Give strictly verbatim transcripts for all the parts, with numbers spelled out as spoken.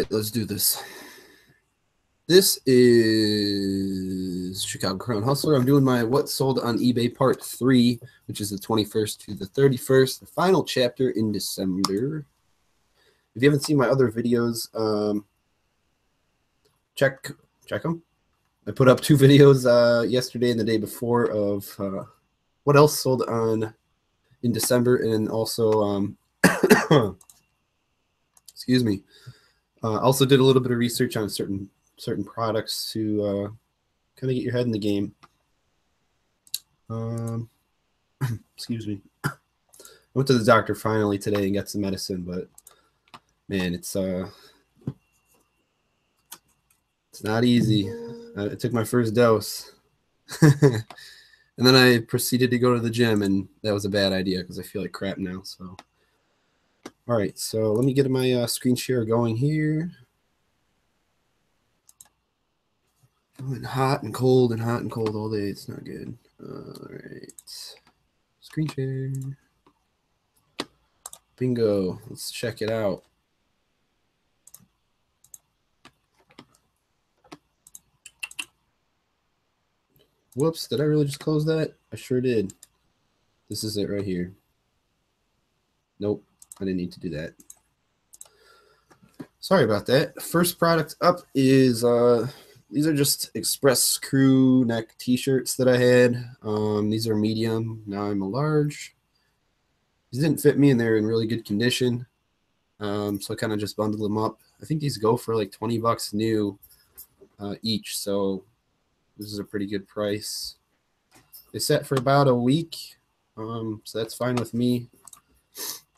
right, let's do this. This is Chicago Crown Hustler. I'm doing my What Sold on eBay Part three, which is the twenty-first to the thirty-first, the final chapter in December. If you haven't seen my other videos, um, check check them. I put up two videos uh, yesterday and the day before of uh, what else sold on in December, and also, um, excuse me, uh, also did a little bit of research on certain certain products to uh, kind of get your head in the game. Um, excuse me. I went to the doctor finally today and got some medicine, but man, it's uh, it's not easy. I, I took my first dose, and then I proceeded to go to the gym, and that was a bad idea because I feel like crap now. So, all right, so let me get my uh, screen share going here. And hot and cold and hot and cold all day. It's not good. All right. Screen share. Bingo. Let's check it out. Whoops. Did I really just close that? I sure did. This is it right here. Nope. I didn't need to do that. Sorry about that. First product up is... uh. These are just Express crew neck t-shirts that I had. Um, these are medium. Now I'm a large. These didn't fit me, and they're in really good condition. Um, so I kind of just bundled them up. I think these go for like twenty bucks new uh, each. So this is a pretty good price. They sat for about a week. Um, so that's fine with me.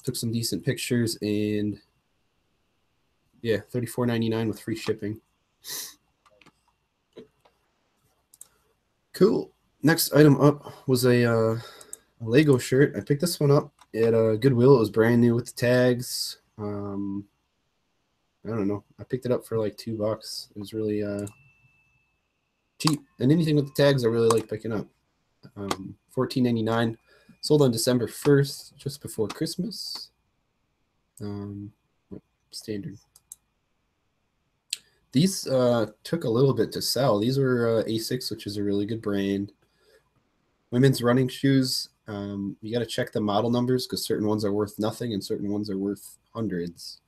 Took some decent pictures, and yeah, thirty-four ninety-nine with free shipping. Cool. Next item up was a, uh, a Lego shirt. I picked this one up at uh, Goodwill. It was brand new with the tags. Um, I don't know. I picked it up for like two bucks. It was really uh, cheap. And anything with the tags I really like picking up. Um, fourteen ninety-nine. Sold on December first, just before Christmas. Um, standard. These uh, took a little bit to sell. These were uh, Asics, which is a really good brand. Women's running shoes, um, you got to check the model numbers because certain ones are worth nothing and certain ones are worth hundreds.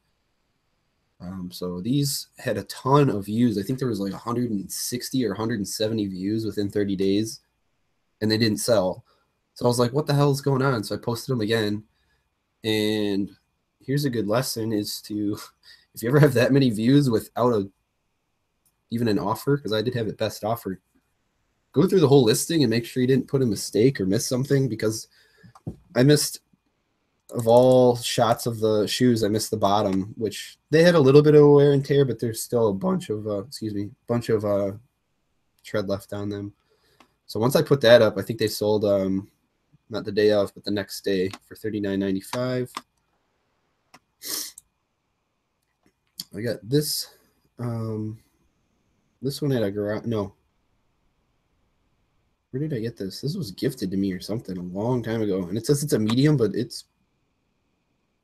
Um, so these had a ton of views. I think there was like one hundred sixty or one hundred seventy views within thirty days, and they didn't sell. So I was like, what the hell is going on? So I posted them again. And here's a good lesson is to, if you ever have that many views without a even an offer, because I did have it best offer, go through the whole listing and make sure you didn't put a mistake or miss something, because I missed, of all shots of the shoes, I missed the bottom, which they had a little bit of wear and tear, but there's still a bunch of, uh, excuse me, bunch of uh, tread left on them. So once I put that up, I think they sold, um, not the day of, but the next day for thirty-nine ninety-five. I got this, um... This one at a garage, no. Where did I get this? This was gifted to me or something a long time ago. And it says it's a medium, but it's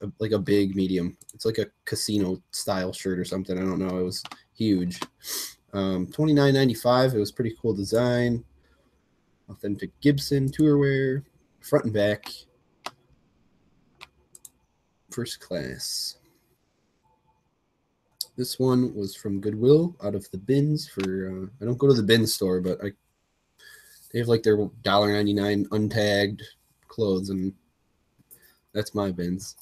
a, like a big medium. It's like a casino style shirt or something. I don't know. It was huge. Um, twenty-nine ninety-five. It was pretty cool design. Authentic Gibson tour wear, front and back. First class. This one was from Goodwill out of the bins for, uh, I don't go to the bin store, but I, they have like their one dollar ninety-nine untagged clothes, and that's my bins.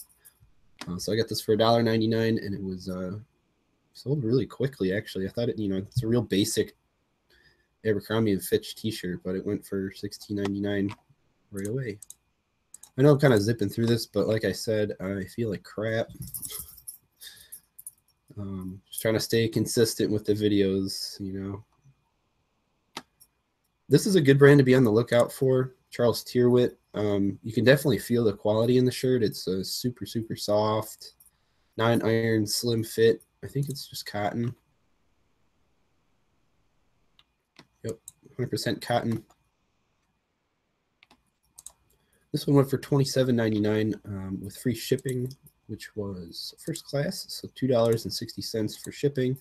Uh, so I got this for one dollar ninety-nine, and it was uh, sold really quickly, actually. I thought it, you know, it's a real basic Abercrombie and Fitch t-shirt, but it went for sixteen ninety-nine right away. I know I'm kind of zipping through this, but like I said, I feel like crap. Um, just trying to stay consistent with the videos, you know. This is a good brand to be on the lookout for, Charles Tierwitt. Um, you can definitely feel the quality in the shirt. It's uh, super, super soft, nine iron, slim fit. I think it's just cotton. Yep, one hundred percent cotton. This one went for twenty-seven ninety-nine um, with free shipping. which was first class, so two dollars and sixty cents for shipping.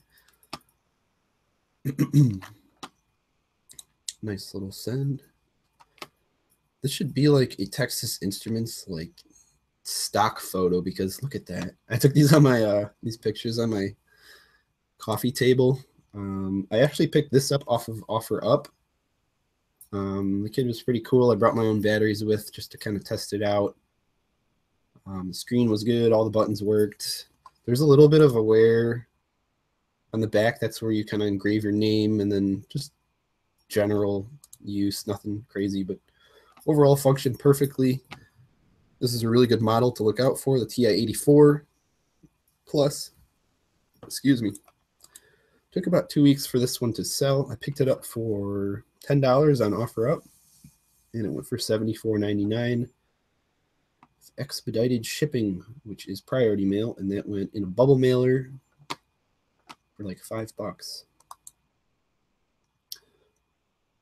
Nice little send. This should be like a Texas Instruments like stock photo, because look at that. I took these on my uh, these pictures on my coffee table. Um, I actually picked this up off of OfferUp. Um, the kid was pretty cool. I brought my own batteries with just to kind of test it out. Um, the screen was good. All the buttons worked. There's a little bit of a wear on the back. That's where you kind of engrave your name, and then just general use. Nothing crazy, but overall functioned perfectly. This is a really good model to look out for, the T I eighty-four plus. Excuse me. Took about two weeks for this one to sell. I picked it up for ten dollars on OfferUp, and it went for seventy-four ninety-nine. It's expedited shipping, which is priority mail, and that went in a bubble mailer for like five bucks.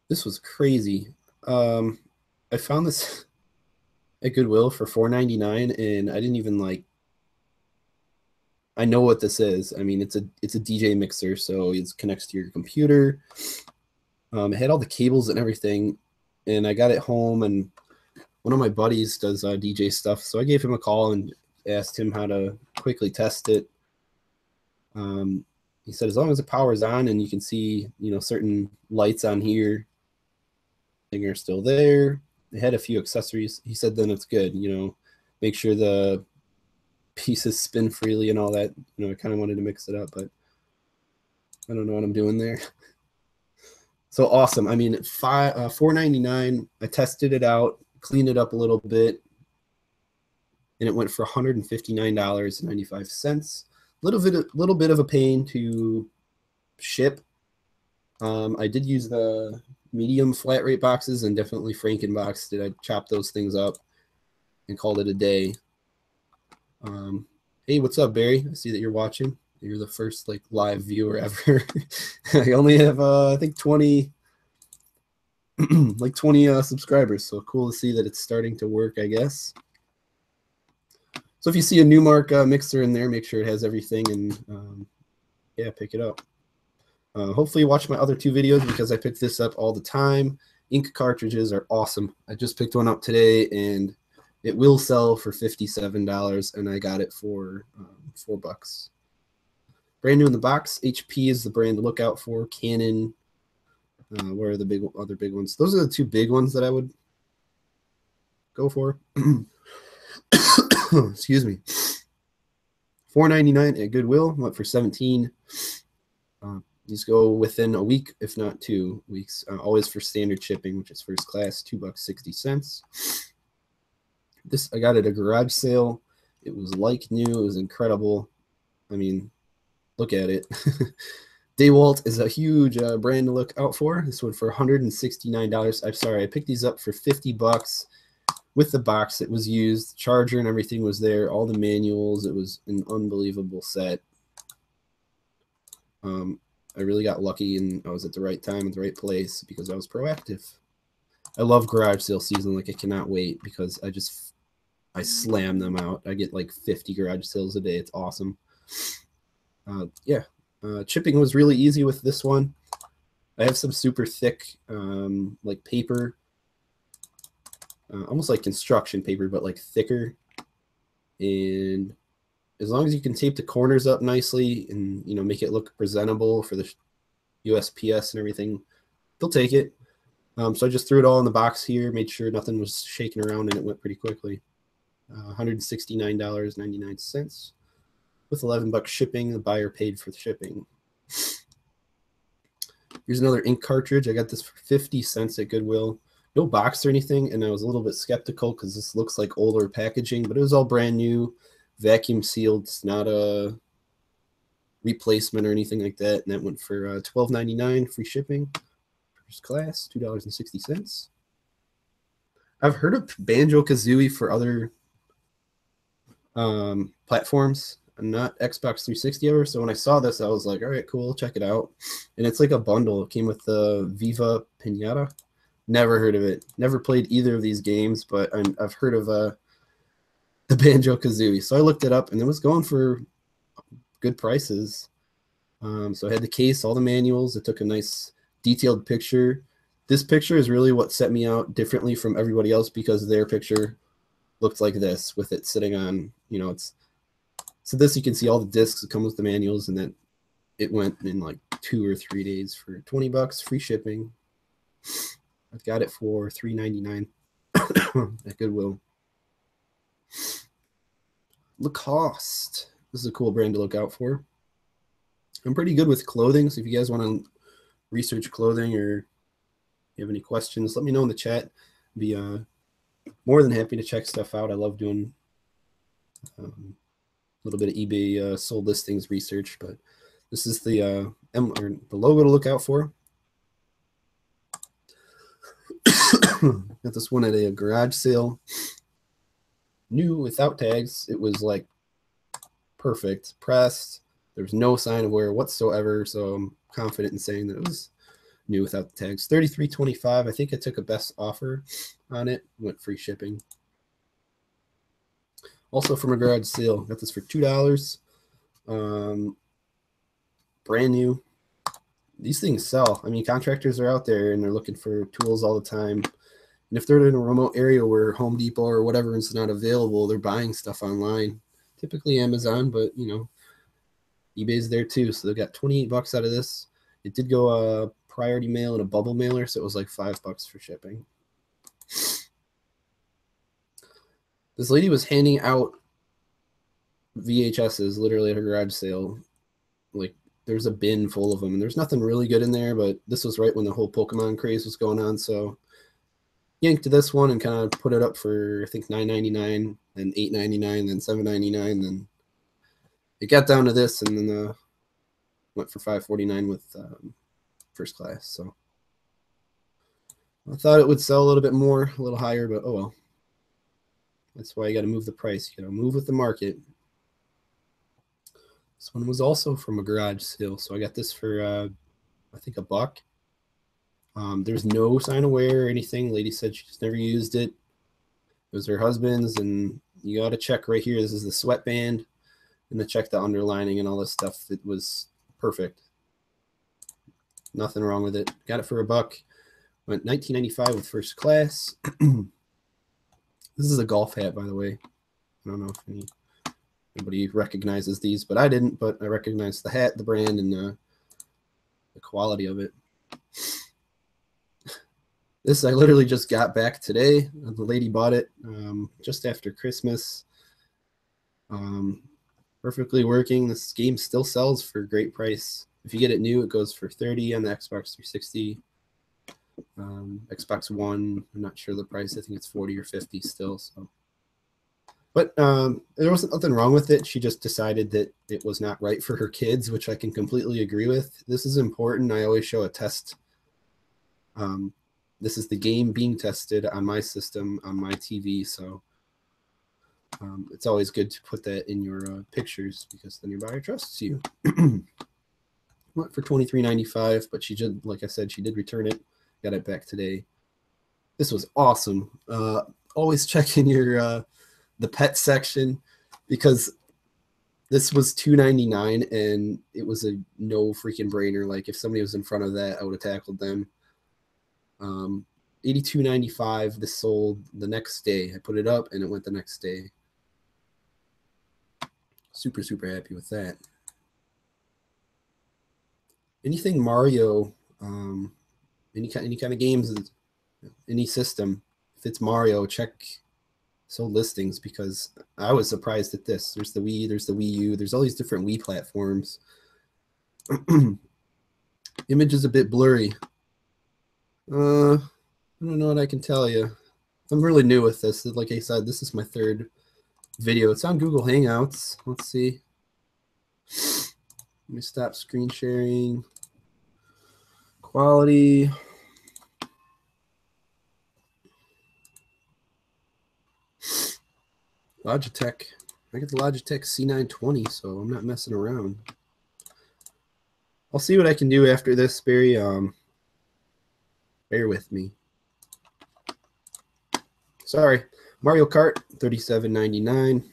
This was crazy. Um, I found this at Goodwill for four ninety-nine, and I didn't even like. I know what this is. I mean, it's a it's a D J mixer, so it connects to your computer. Um, it had all the cables and everything, and I got it home, and one of my buddies does uh, D J stuff, so I gave him a call and asked him how to quickly test it. Um, he said as long as the power's on and you can see, you know, certain lights on here, thing are still there. It had a few accessories. He said then it's good. You know, make sure the pieces spin freely and all that. You know, I kind of wanted to mix it up, but I don't know what I'm doing there. So awesome. I mean, five, uh, four ninety-nine. I tested it out, cleaned it up a little bit, and it went for one hundred fifty-nine dollars and ninety-five cents. Little bit, a little bit of a pain to ship. Um, I did use the medium flat rate boxes, and definitely Frankenbox did. I chopped those things up and called it a day. Um, hey, what's up, Barry? I see that you're watching. You're the first like live viewer ever. I only have, uh, I think twenty, like twenty uh, subscribers. So cool to see that it's starting to work, I guess. So if you see a Newmark uh, mixer in there, make sure it has everything, and um, yeah, pick it up. Uh, hopefully you watch my other two videos, because I pick this up all the time. Ink cartridges are awesome. I just picked one up today, and it will sell for fifty-seven dollars, and I got it for um, four bucks. Brand new in the box. H P is the brand to look out for. Canon. Uh, where are the big other big ones? Those are the two big ones that I would go for. Excuse me. four ninety-nine at Goodwill. Went for seventeen dollars. Uh, These go within a week, if not two weeks. Uh, always for standard shipping, which is first class, two bucks sixty cents. This I got at a garage sale. It was like new. It was incredible. I mean, look at it. Dewalt is a huge uh, brand to look out for. This one for one hundred and sixty-nine dollars. I'm sorry, I picked these up for fifty bucks with the box that was used, charger and everything was there, all the manuals. It was an unbelievable set. Um. I really got lucky, and I was at the right time at the right place because I was proactive. I love garage sale season. Like, I cannot wait, because I just, I slam them out. I get like fifty garage sales a day. It's awesome. Uh, yeah. Uh, chipping was really easy with this one. I have some super thick, um, like paper, uh, almost like construction paper, but like thicker. And as long as you can tape the corners up nicely and, you know, make it look presentable for the U S P S and everything, they'll take it. Um, so I just threw it all in the box here, made sure nothing was shaking around, and it went pretty quickly. Uh, one hundred sixty-nine dollars and ninety-nine cents with eleven bucks shipping. The buyer paid for the shipping. Here's another ink cartridge. I got this for fifty cents at Goodwill. No box or anything, and I was a little bit skeptical because this looks like older packaging, but it was all brand new. Vacuum sealed. It's not a replacement or anything like that. And that went for uh, twelve ninety-nine, free shipping, first class, two dollars and sixty cents. I've heard of Banjo-Kazooie for other um, platforms. I'm not Xbox three sixty ever, so when I saw this, I was like, all right, cool, check it out. And it's like a bundle. It came with the Viva Pinata. Never heard of it. Never played either of these games, but I'm, I've heard of a the Banjo-Kazooie. So I looked it up, and it was going for good prices. Um, so I had the case, all the manuals. I took a nice detailed picture. This picture is really what set me out differently from everybody else, because their picture looked like this with it sitting on, you know, it's, so this, you can see all the discs that come with the manuals, and that it went in like two or three days for twenty bucks, free shipping. I've got it for three ninety-nine at Goodwill. Lacoste. This is a cool brand to look out for. I'm pretty good with clothing, so if you guys want to research clothing or you have any questions, let me know in the chat. I'd be uh, more than happy to check stuff out. I love doing um, a little bit of eBay uh, sold listings research, but this is the uh, M or the logo to look out for. Got this one at a garage sale. New, without tags. It was like perfect pressed. There was no sign of wear whatsoever, so I'm confident in saying that it was new without the tags. thirty-three twenty-five. I think I took a best offer on it. Went free shipping. Also from a garage sale. Got this for two dollars. Um, brand new. These things sell. I mean, contractors are out there and they're looking for tools all the time. And if they're in a remote area where Home Depot or whatever is not available, they're buying stuff online. Typically Amazon, but you know, eBay's there too. So they got twenty-eight bucks out of this. It did go a uh, priority mail and a bubble mailer, so it was like five bucks for shipping. This lady was handing out V H Ses literally at her garage sale. Like, there's a bin full of them, and there's nothing really good in there, but this was right when the whole Pokemon craze was going on, so yanked this one and kind of put it up for, I think, nine ninety-nine, then eight ninety-nine, then seven ninety-nine, then it got down to this, and then uh, went for five forty-nine with um, first class. So I thought it would sell a little bit more, a little higher, but oh well. That's why you got to move the price. You got to move with the market. This one was also from a garage sale, so I got this for uh, I think a buck. Um, there's no sign of wear or anything. Lady said she just never used it. It was her husband's, and you got to check right here. This is the sweatband, and to check the underlining and all this stuff. It was perfect. Nothing wrong with it. Got it for a buck. Went nineteen ninety-five with first class. This is a golf hat, by the way. I don't know if any, anybody recognizes these, but I didn't. But I recognized the hat, the brand, and the, the quality of it. This I literally just got back today. The lady bought it um, just after Christmas. Um, perfectly working. This game still sells for a great price. If you get it new, it goes for thirty on the Xbox three sixty. Um, Xbox One, I'm not sure the price. I think it's forty or fifty still. So, but um, there wasn't nothing wrong with it. She just decided that it was not right for her kids, which I can completely agree with. This is important. I always show a test. Um, this is the game being tested on my system, on my T V. So um, it's always good to put that in your uh, pictures, because then your buyer trusts you. Went for twenty-three ninety-five, but she did, like I said, she did return it. Got it back today. This was awesome. Uh, always check in your uh, the pet section, because this was two ninety-nine and it was a no freaking brainer. Like, if somebody was in front of that, I would have tackled them. Um, eighty-two ninety-five. This sold the next day. I put it up and it went the next day. Super super happy with that. Anything Mario, um, any kind, any kind of games, any system. If it's Mario, check sold listings, because I was surprised at this. There's the Wii, there's the Wii U, there's all these different Wii platforms. Image is a bit blurry. Uh, I don't know what I can tell you. I'm really new with this. Like I said, this is my third video. It's on Google Hangouts. Let's see. Let me stop screen sharing. Quality. Logitech. I get the Logitech C nine twenty, so I'm not messing around. I'll see what I can do after this, Barry. Um, bear with me. Sorry. Mario Kart, thirty-seven ninety-nine.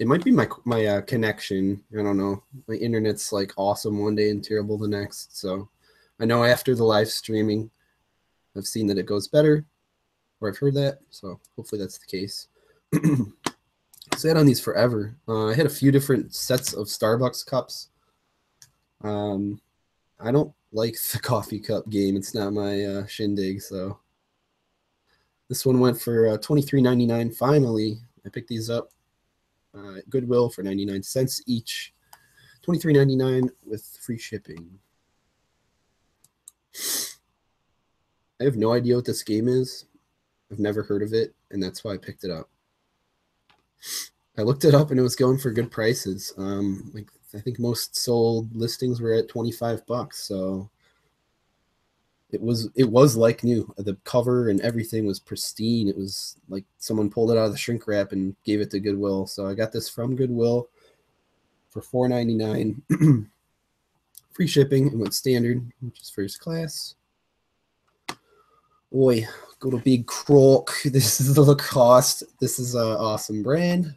It might be my my uh, connection. I don't know. My internet's like awesome one day and terrible the next. So I know after the live streaming, I've seen that it goes better, or I've heard that. So hopefully that's the case. Sat on these forever. Uh, I had a few different sets of Starbucks cups. Um, I don't like the coffee cup game. It's not my uh, shindig. So this one went for uh, twenty-three ninety-nine. Finally, I picked these up. Uh, Goodwill for ninety-nine cents each, twenty-three ninety-nine with free shipping. I have no idea what this game is. I've never heard of it, and that's why I picked it up. I looked it up, and it was going for good prices. Um, like I think most sold listings were at twenty-five bucks, so it was it was like new. The cover and everything was pristine. It was like someone pulled it out of the shrink wrap and gave it to Goodwill. So I got this from Goodwill for four ninety-nine. Free shipping and went standard, which is first class. Oi, got a big crock. This is the Lacoste. This is an awesome brand.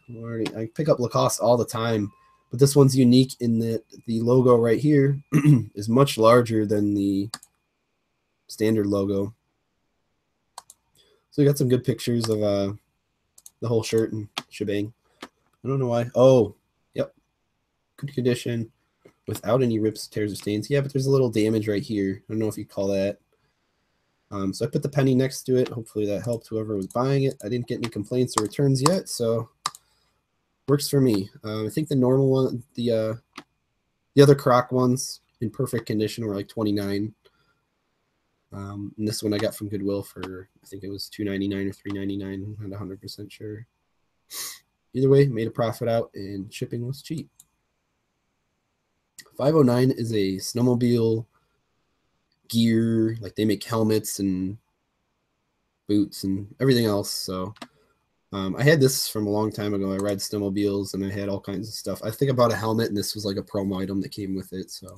I pick up Lacoste all the time, but this one's unique in that the logo right here is much larger than the standard logo. So we got some good pictures of uh, the whole shirt and shebang. I don't know why. Oh, yep. Good condition without any rips, tears, or stains. Yeah, but there's a little damage right here. I don't know if you call that. Um, so I put the penny next to it. Hopefully that helped whoever was buying it. I didn't get any complaints or returns yet, so works for me. Uh, I think the normal one, the uh, the other croc ones in perfect condition were like twenty-nine. Um, and this one I got from Goodwill for, I think it was two ninety-nine or three ninety-nine. I'm not one hundred percent sure. Either way, made a profit out, and shipping was cheap. five oh nine is a snowmobile gear. Like, they make helmets and boots and everything else. So um, I had this from a long time ago. I ride snowmobiles, and I had all kinds of stuff. I think I bought a helmet, and this was like a promo item that came with it. So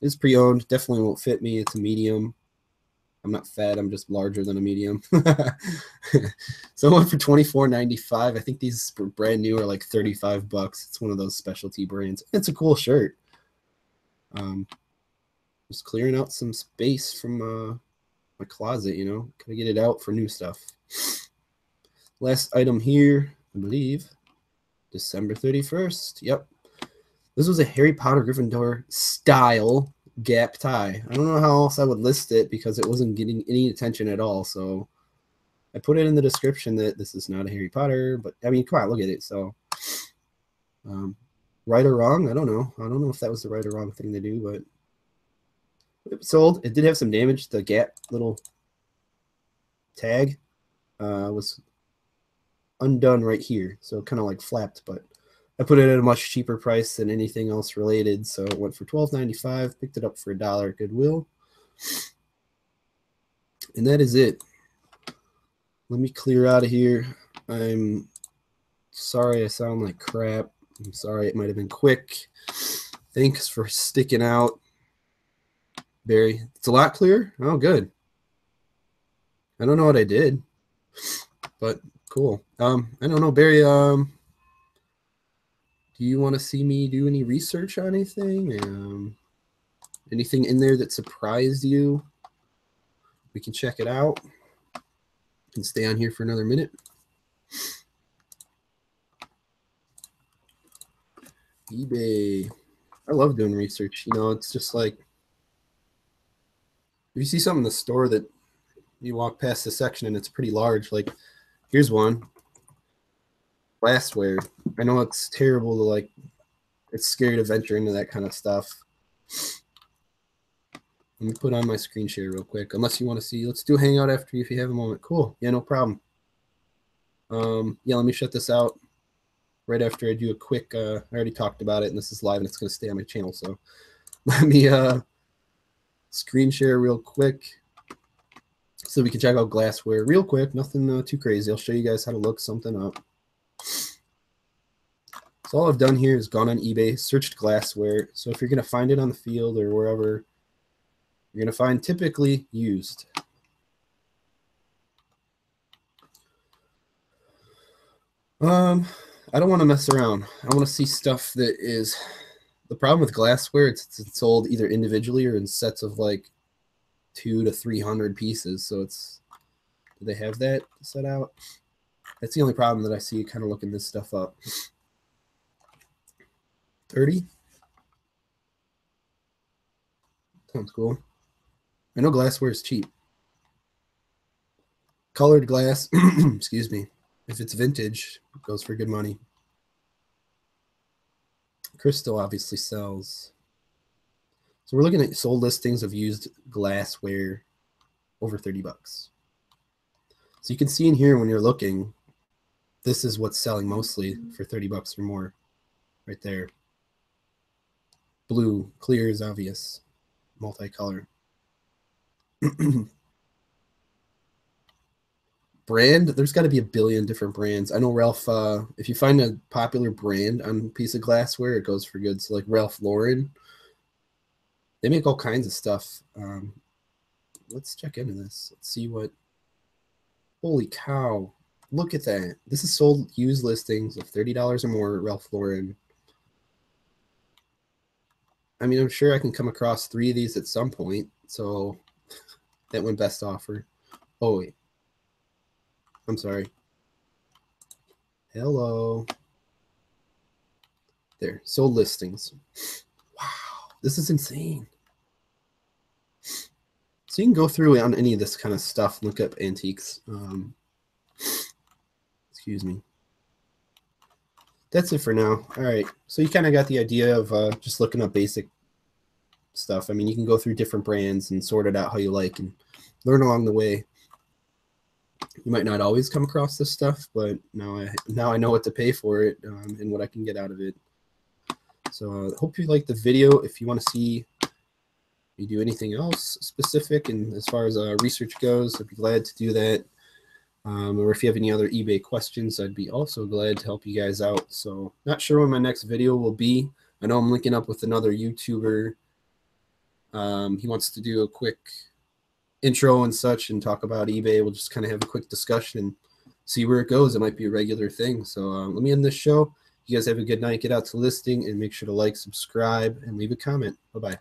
it's pre-owned. Definitely won't fit me. It's a medium. I'm not fat. I'm just larger than a medium. So I went for twenty-four ninety-five. I think these brand new are like thirty-five bucks. It's one of those specialty brands. It's a cool shirt. Um, just clearing out some space from uh, my closet, you know. Gotta get it out for new stuff. Last item here, I believe, December thirty-first. Yep. This was a Harry Potter Gryffindor style Gap tie. I don't know how else I would list it because it wasn't getting any attention at all. So I put it in the description that this is not a Harry Potter, but I mean, come on, look at it. So um, right or wrong, I don't know. I don't know if that was the right or wrong thing to do, but it sold. It did have some damage. The Gap little tag uh, was undone right here. So kind of like flapped, but I put it at a much cheaper price than anything else related, so it went for twelve ninety-five. Picked it up for a dollar at Goodwill, and that is it. Let me clear out of here. I'm sorry I sound like crap. I'm sorry it might have been quick. Thanks for sticking out, Barry. It's a lot clearer. Oh, good. I don't know what I did, but cool. Um, I don't know, Barry. Um. Do you want to see me do any research on anything? Um, anything in there that surprised you? We can check it out and stay on here for another minute. eBay. I love doing research. You know, it's just like, if you see something in the store that you walk past the section and it's pretty large, like here's one. Glassware. I know it's terrible to like, it's scary to venture into that kind of stuff. Let me put on my screen share real quick. Unless you want to see, let's do Hangout after you if you have a moment. Cool. Yeah, no problem. Um, yeah, let me shut this out right after I do a quick, uh, I already talked about it and this is live and it's going to stay on my channel. So let me uh, screen share real quick so we can check out glassware real quick. Nothing uh, too crazy. I'll show you guys how to look something up. So all I've done here is gone on eBay, searched glassware. So if you're going to find it on the field or wherever, you're going to find typically used. Um, I don't want to mess around. I want to see stuff that is... The problem with glassware, it's, it's sold either individually or in sets of like two to three hundred pieces. So it's... Do they have that set out? That's the only problem that I see kind of looking this stuff up. thirty? Sounds cool. I know glassware is cheap. Colored glass, excuse me. If it's vintage, it goes for good money. Crystal obviously sells. So we're looking at sold listings of used glassware over thirty bucks. So you can see in here when you're looking, this is what's selling mostly for thirty bucks or more. Right there. Blue, clear is obvious, multicolor. Brand, there's got to be a billion different brands. I know Ralph, uh, if you find a popular brand on a piece of glassware, it goes for good. So like Ralph Lauren, they make all kinds of stuff. Um, let's check into this. Let's see what, holy cow, look at that. This is sold used listings of thirty dollars or more at Ralph Lauren. I mean, I'm sure I can come across three of these at some point. So that went best offer. Oh, wait. I'm sorry. Hello. There, sold listings. Wow, this is insane. So you can go through on any of this kind of stuff, look up antiques. Um, excuse me. That's it for now. All right, so you kind of got the idea of uh, just looking up basic stuff. I mean, you can go through different brands and sort it out how you like and learn along the way. You might not always come across this stuff, but now I now I know what to pay for it um, and what I can get out of it. So I uh, hope you liked the video. If you want to see me do anything else specific and as far as uh, research goes, I'd be glad to do that. Um, or if you have any other eBay questions, I'd be also glad to help you guys out. So not sure when my next video will be. I know I'm linking up with another YouTuber. Um, he wants to do a quick intro and such and talk about eBay. We'll just kind of have a quick discussion and see where it goes. It might be a regular thing. So um, let me end this show. You guys have a good night. Get out to listing and make sure to like, subscribe, and leave a comment. Bye-bye.